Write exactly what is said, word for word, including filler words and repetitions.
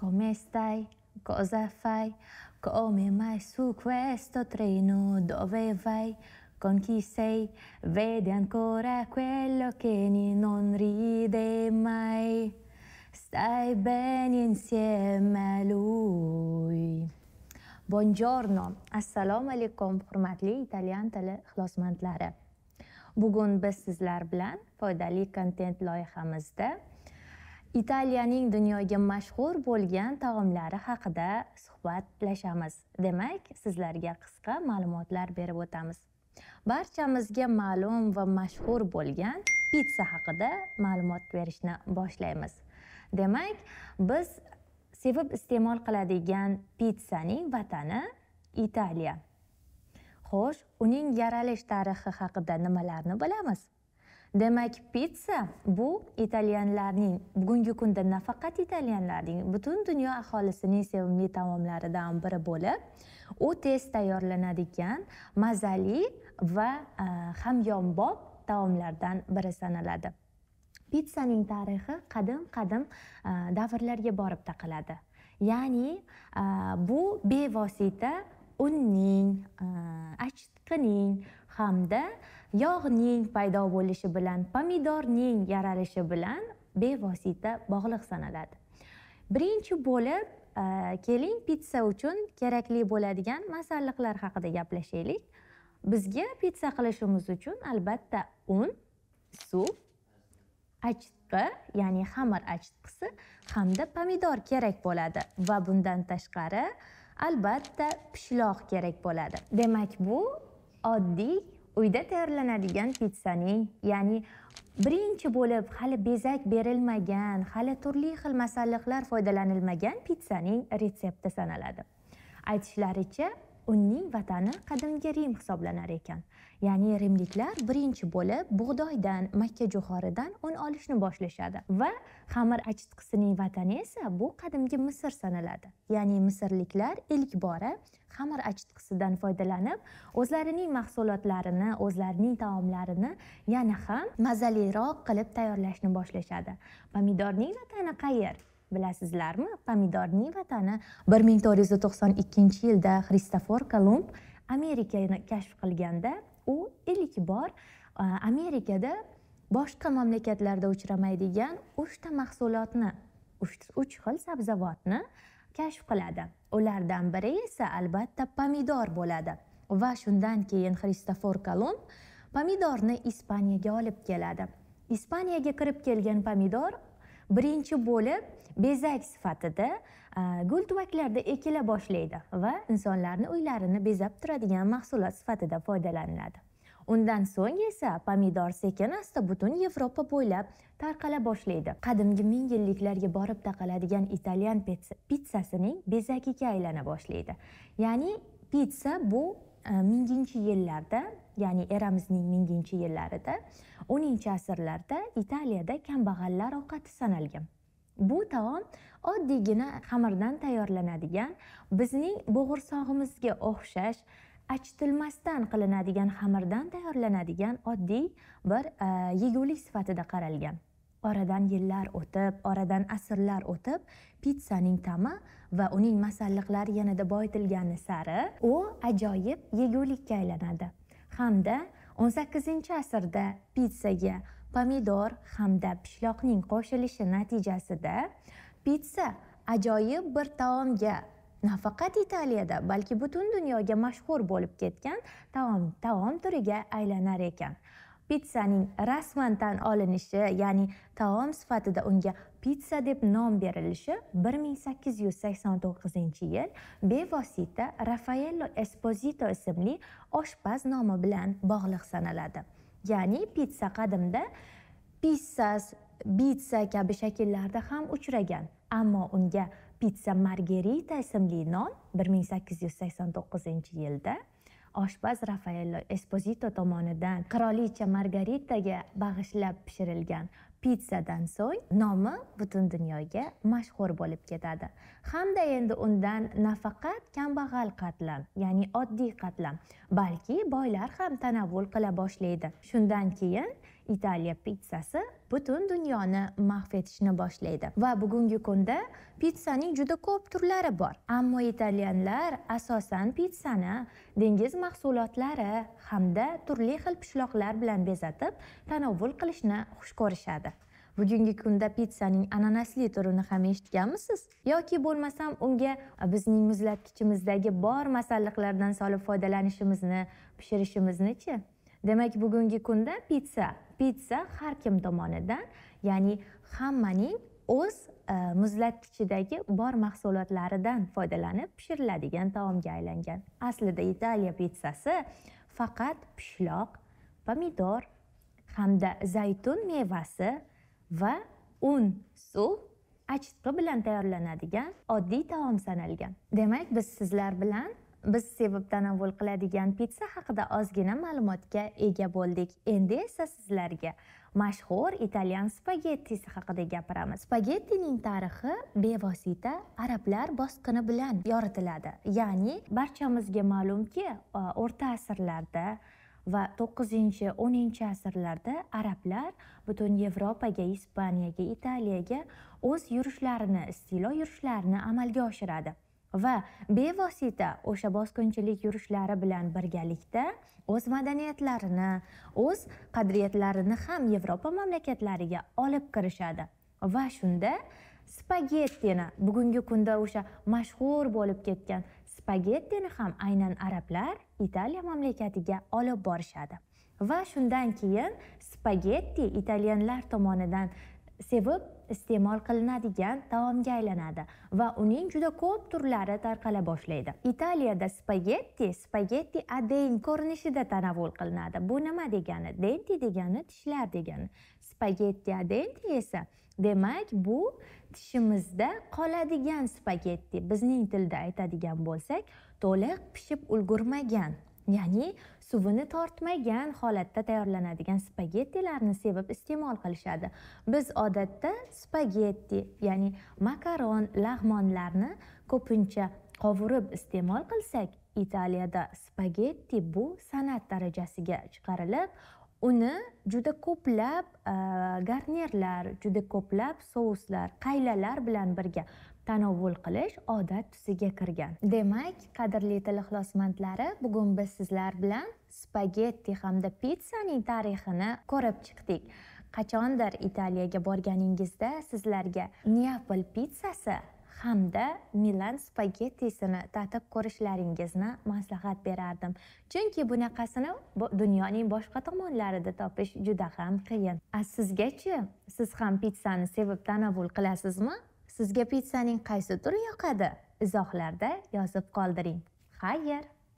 Come stai? Cosa fai? Come mai su questo treno? Dove vai? Con chi sei? Vedi ancora quello che non ride mai? Stai bene insieme a lui. Buongiorno. Assalomu alaykum, hurmatli italyan tili ixlosmandlari. Bugun biz sizlar bilan foydali kontent loyihamizda Italiyaning dunyoga mashhur bo'lgan taomlari haqida suhbatlashamiz. Demak, sizlarga qisqa ma'lumotlar berib o'tamiz. Barchamizga ma'lum va mashhur bo'lgan pizza haqida ma'lumot berishni boshlaymiz. Demak, biz sevib iste'mol qiladigan pizzaning vatani Italiya. Xo'sh, uning yaralish tarixi haqida nimalarni bilamiz? Demak, pizza bu italyanlarning, bugungi kunda nafaqat italyanlarning, butun dunyo aholisining sevimli taomlaridan biri bo'lib, u tez tayyorlanadigan mazali va hamyonbop taomlardan biri sanaladi. Pizzaning tarixi qadim-qadim davrlarga borib taqaladi. Ya'ni bu bevosita unning, achitqining hamda yog'ning paydo bo'lishi bilan, pomidorning yaralishi bilan bevosita bog'liq sanaladi. Birinchi bo'lib, keling pizza uchun kerakli bo'ladigan masalliqlar haqida gaplashaylik. Bizga pizza qilishimiz uchun albatta un, suv, achitqi, ya'ni xamir achitqisi hamda pomidor kerak bo'ladi va bundan tashqari albatta pishloq kerak bo'ladi. Demak, bu oddiy uyda tayyorlanadigan pizzaning, ya'ni birinchi bo'lib hali bezak berilmagan, hali turli xil masalliqlar foydalanilmagan pizzaning retsepti sanaladi. Aytishlaricha, unning vatani qadimgi Rim hisoblanar ekan. Ya'ni rimliklar birinchi bo'lib bug'doydan, makka jo'xoridan un olishni boshlashadi va xamir achitqisining vatani esa bu qadimgi Misr sanaladi. Ya'ni misrliklar ilk bora xamir achitqisidan foydalanib, o'zlarining mahsulotlarini, o'zlarining taomlarini yana ham mazaliroq qilib tayyorlashni boshlashadi. Pomidorning vatani qayer? Bilasizlarmi? Pomidorning vatani bir ming to'rt yuz to'qson ikkinchi yilda Kristofor Kolumb Amerikani kashf qilganda, u ilk bor Amerikada boshqa mamlakatlarda uchramaydigan uchta mahsulotni, uch xil sabzavotni kashf qiladi. Ulardan biri esa albatta pomidor bo'ladi. Va shundan keyin Kristofor Kolumb pomidorni Ispaniyaga olib keladi. Ispaniyaga kirib kelgan pomidor birinchi bo'lib bezak sifatida gul tuvaklarda ekila boshlaydi va insonlarning uylarini bezab turadigan mahsulot sifatida foydalaniladi. Undan so'ng esa pomidor sekin-asta butun Yevropa bo'ylab tarqala boshlaydi. Qadimgi ming yilliklarga borib taqaladigan italyan pizzasining bezakiga aylana boshlaydi. Ya'ni pizza bu minginchi yillarda, ya'ni eramizning minginchi yillarida, o'ninchi asrlarda Italiyada kambag'allar ovqati sanalgan. Bu taom oddiygina xamirdan tayyorlanadigan, bizning bo'g'irsog'imizga o'xshash, achitilmasdan qilinadigan xamirdan tayyorlanadigan oddiy bir yegulik sifatida qaralgan. Oradan yillar o'tib, oradan asrlar o'tib, pizzaning ta'mi va uning masalliqlari yanada boyitilgani sari u ajoyib yegulikka aylanadi. Hamda o'n sakkizinchi asrda pizzaga pomidor hamda pishloqning qo'shilishi natijasida pizza ajoyib bir taomga, nafaqat Italiyada, balki butun dunyoga mashhur bo'lib ketgan taom taom turiga aylanar ekan. Pizzaning rasman tan olinishi, ya'ni taom sifatida unga pizza deb nom berilishi bir ming sakkiz yuz sakson to'qqizinchi yil bevosita Raffaele Esposito ismli oshpaz nomi bilan bog'liq sanaladi. Ya'ni pizza qadimda pizzas, pizza kabi shakllarda ham uchragan, ammo unga pizza Margherita ismli nom bir ming sakkiz yuz sakson to'qqizinchi yilda oshpaz Raffaele Esposito tomonidan qirolicha Margaritaga bag'ishlab pishirilgan pizzadan so'ng nomi butun dunyoga mashhur bo'lib ketadi. Hamda endi undan nafaqat kambag'al qatlam, ya'ni oddiy qatlam, balki boylar ham tanovul qila boshlaydi. Shundan keyin Italiya pizzasi butun dünyani mahvetishni boshlaydi. Va bugungi kunda pizzaning juda ko'p turlari bor. Ammo italyanlar asosan pizzani dengiz mahsulotlari hamda turli xil pishloqlar bilan bezatib, tanovul qilishni xush ko'rishadi. Bugungi kunda pizzaning ananasli turini ham eshitganmisiz? Yoki bo'lmasam unga bizning muzlatkichimizdagi bor masalliqlardan solib foydalanishimizni, pishirishimizni-chi? Demak, bugungi kunda pizza, pizza har kim tomonidan, ya'ni hammaning o'z muzlatkichidagi bor mahsulotlaridan foydalanib pishiriladigan taomga aylangan. Aslida Italiya pizzasi faqat pishloq, pomidor hamda zaytun mevasi va un, suv, achitqi bilan tayyorlanadigan oddiy taom sanalgan. Demak, biz sizlar bilan biz sevib tanovul qiladigan pizza haqida ozgina ma'lumotga ega bo'ldik. Endi esa sizlarga mashhur italyan spagettisi haqida gapiramiz. Spagettining tarixi bevosita arablar bosqini bilan yoritiladi. Ya'ni barchamizga ma'lumki, o'rta asrlarda va to'qqizinchi-o'ninchi asrlarda arablar butun Yevropaga, Ispaniyaga, Italiyaga o'z yurishlarini, istilo yurishlarini amalga oshiradi va bevosita o'sha bosqinchilik yurishlari bilan birgalikda o'z madaniyatlarini, o'z qadriyatlarini ham Yevropa mamlakatlariga olib kirishadi. Va shunda spagettini, bugungi kunda o'sha mashhur bo'lib ketgan spagettini ham aynan arablar Italiya mamlakatiga olib borishadi. Va shundan keyin spagetti italyanlar tomonidan sevib iste'mol qilinadigan taomga aylanadi va uning juda ko'p turlari tarqala boshlaydi. Italiyada spagetti, spagetti adein ko'rinishida tanovul qilinadi. Bu nima degani? Denti degani tishlar degani. Spagetti adenti esa demak, bu tishimizda qoladigan spagetti, bizning tilda aytadigan bo'lsak, to'liq pishib ulgurmagan, ya'ni suvini tortmagan holatda tayyorlanadigan spagettilarni sevib iste'mol qilishadi. Biz odatda spagetti, ya'ni makaron, lag'monlarni ko'pincha qovurib iste'mol qilsak, Italiyada spagetti bu san'at darajasiga chiqarilib, uni juda ko'plab garnirlar, juda ko'plab souslar, qaylalar bilan birga tanovul qilish odat tusiga kirgan. Demak, qadrli tilixlosmandlari, bugun biz sizlar bilan spagetti hamda pizzaning tarixini ko'rib chiqdik. Qachondir Italiyaga borganingizda sizlarga Neapol pizzasi hamda Milan spagettisini tatib ko'rishlaringizni maslahat berardim. Chunki bunaqasini dunyoning boshqa tomonlarida topish juda ham qiyin. As sizgachi? Siz ham pizzani sevib tanovul qilasizmi? Sizga pizzaning qaysi turi yoqadi? Izohlarda yozib qoldiring. Xayr.